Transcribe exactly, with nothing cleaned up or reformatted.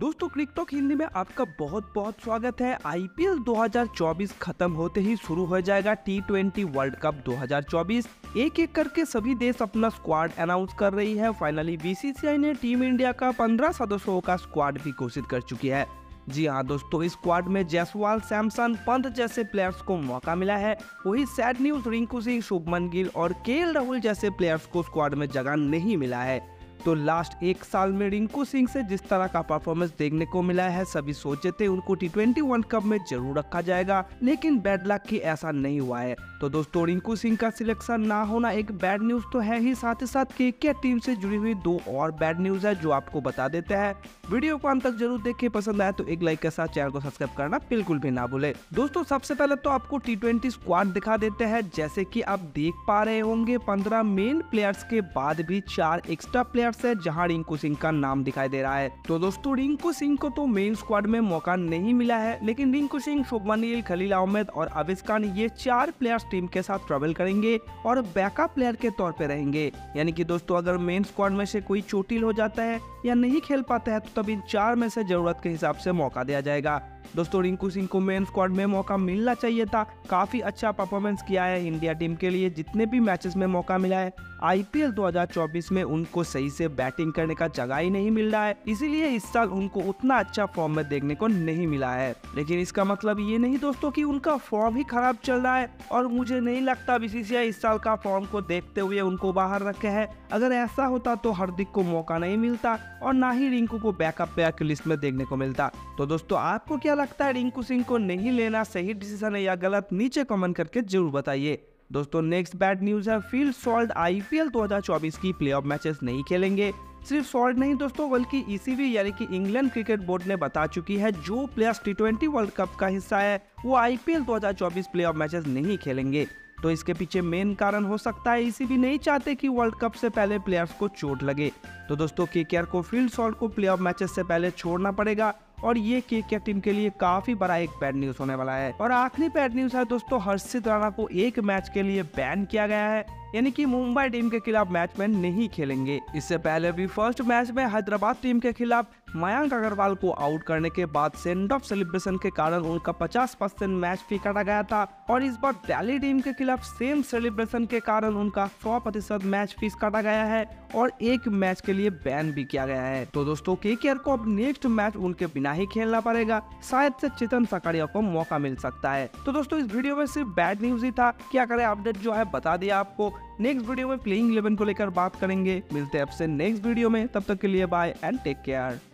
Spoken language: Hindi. दोस्तों क्रिकटॉक हिंदी में आपका बहुत बहुत स्वागत है। आईपीएल दो हज़ार चौबीस खत्म होते ही शुरू हो जाएगा टी ट्वेंटी वर्ल्ड कप दो हज़ार चौबीस। एक एक करके सभी देश अपना स्क्वाड अनाउंस कर रही है। फाइनली बीसीसीआई ने टीम इंडिया का पंद्रह सदस्यों का स्क्वाड भी घोषित कर चुकी है। जी हाँ दोस्तों, इस स्क्वाड में जयसवाल, सैमसन, पंत जैसे प्लेयर्स को मौका मिला है। वही सैड न्यूज, रिंकू सिंह, शुभमन गिल और केएल राहुल जैसे प्लेयर्स को स्क्वाड में जगह नहीं मिला है। तो लास्ट एक साल में रिंकू सिंह से जिस तरह का परफॉर्मेंस देखने को मिला है, सभी सोचे थे उनको टी ट्वेंटी वर्ल्ड कप में जरूर रखा जाएगा, लेकिन बैड लक की ऐसा नहीं हुआ है। तो दोस्तों रिंकू सिंह का सिलेक्शन ना होना एक बैड न्यूज तो है ही, साथ ही साथ केकेआर टीम से जुड़ी हुई दो और बैड न्यूज है जो आपको बता देते हैं। वीडियो को अंत तक जरूर देखें, पसंद आए तो एक लाइक के साथ चैनल को सब्सक्राइब करना बिल्कुल भी ना भूले। दोस्तों सबसे पहले तो आपको टी ट्वेंटी स्क्वाड दिखा देते हैं। जैसे की आप देख पा रहे होंगे, पंद्रह मेन प्लेयर्स के बाद भी चार एक्स्ट्रा प्लेयर है जहां रिंकू सिंह का नाम दिखाई दे रहा है। तो दोस्तों रिंकू सिंह को तो मेन स्क्वाड में मौका नहीं मिला है, लेकिन रिंकू सिंह, शुभमनील, खलील, अहमद और अविष्का ये चार प्लेयर्स टीम के साथ ट्रेवल करेंगे और बैकअप प्लेयर के तौर पे रहेंगे। यानी कि दोस्तों अगर मेन स्क्वाड में से कोई चोटिल हो जाता है या नहीं खेल पाता है तो तब इन चार में से जरूरत के हिसाब से मौका दिया जाएगा। दोस्तों रिंकू सिंह को मेन स्क्वाड में मौका मिलना चाहिए था। काफी अच्छा परफॉर्मेंस किया है इंडिया टीम के लिए, जितने भी मैचेस में मौका मिला है। आईपीएल दो हज़ार चौबीस में उनको सही से बैटिंग करने का जगह ही नहीं मिल रहा है, इसीलिए इस साल उनको उतना अच्छा फॉर्म में देखने को नहीं मिला है। लेकिन इसका मतलब ये नहीं दोस्तों कि उनका फॉर्म ही खराब चल रहा है, और मुझे नहीं लगता बीसीसीआई इस साल का फॉर्म को देखते हुए उनको बाहर रखे है। अगर ऐसा होता तो हार्दिक को मौका नहीं मिलता और ना ही रिंकू को बैकअप प्लेयर की लिस्ट में देखने को मिलता। तो दोस्तों आपको क्या लगता है, रिंकू सिंह को नहीं लेना सही डिसीजन है या गलत? नीचे कमेंट करके जरूर बताइए। दोस्तों नेक्स्ट बैड न्यूज है, फील सॉल्ट आईपीएल दो हज़ार चौबीस की प्लेऑफ मैचेस नहीं खेलेंगे। सिर्फ सॉल्ट नहीं दोस्तों, बल्कि ईसीबी यानी कि इंग्लैंड क्रिकेट बोर्ड ने बता चुकी है जो players T twenty world cup का हिस्सा है वो आईपीएल दो हज़ार चौबीस प्लेऑफ मैचेस नहीं खेलेंगे। तो इसके पीछे मेन कारण हो सकता है ईसीबी नहीं चाहते कि वर्ल्ड कप से पहले प्लेयर्स को चोट लगे। तो दोस्तों केकेआर को फील्ड सॉल्ट को प्लेऑफ मैचेस से पहले छोड़ना पड़ेगा और ये केकेआर टीम के लिए काफी बड़ा एक बैड न्यूज होने वाला है। और आखिरी बैड न्यूज है दोस्तों, हर्षित राणा को एक मैच के लिए बैन किया गया है, यानी कि मुंबई टीम के खिलाफ मैच में नहीं खेलेंगे। इससे पहले भी फर्स्ट मैच में हैदराबाद टीम के खिलाफ मयंक अग्रवाल को आउट करने के बाद सेंड ऑफ सेलिब्रेशन के कारण उनका पचास परसेंट मैच फी काटा गया था, और इस बार दिल्ली टीम के खिलाफ सेम सेलिब्रेशन के कारण उनका सौ प्रतिशत मैच फीस काटा गया है और एक मैच के लिए बैन भी किया गया है। तो दोस्तों केकेआर को अब नेक्स्ट मैच उनके बिना ही खेलना पड़ेगा, शायद से चेतन सकारिया को मौका मिल सकता है। तो दोस्तों इस वीडियो में सिर्फ बैड न्यूज ही था, क्या करें, अपडेट जो है बता दिया आपको। नेक्स्ट वीडियो में प्लेइंग इलेवन को लेकर बात करेंगे। मिलते हैं आपसे नेक्स्ट वीडियो में, तब तक के लिए बाय एंड टेक केयर।